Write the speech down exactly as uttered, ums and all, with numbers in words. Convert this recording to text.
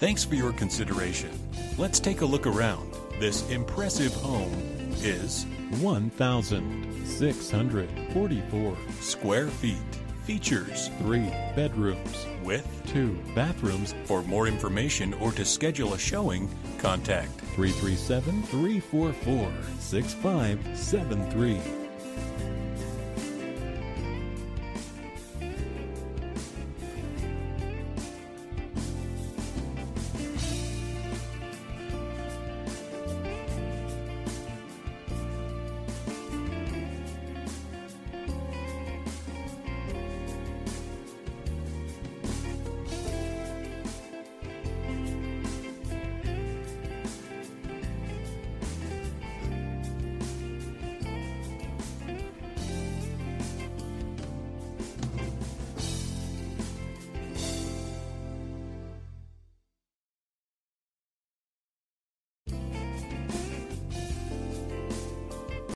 Thanks for your consideration. Let's take a look around. This impressive home is one thousand six hundred forty-four square feet. Features three bedrooms with two bathrooms. For more information or to schedule a showing, contact three three seven, three four four, six five seven three.